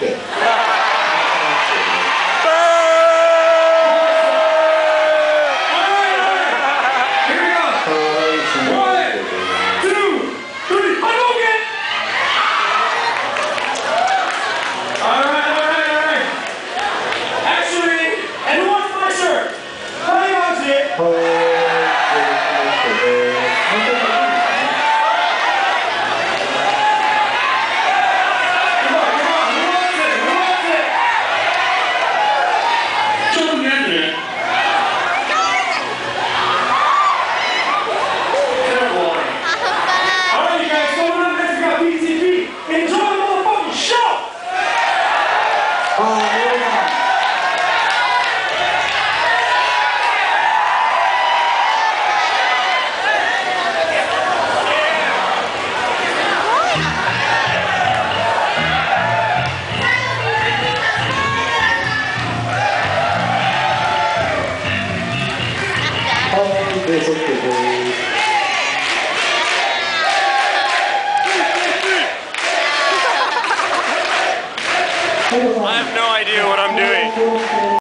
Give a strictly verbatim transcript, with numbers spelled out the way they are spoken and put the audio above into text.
Okay. I have no idea what I'm doing.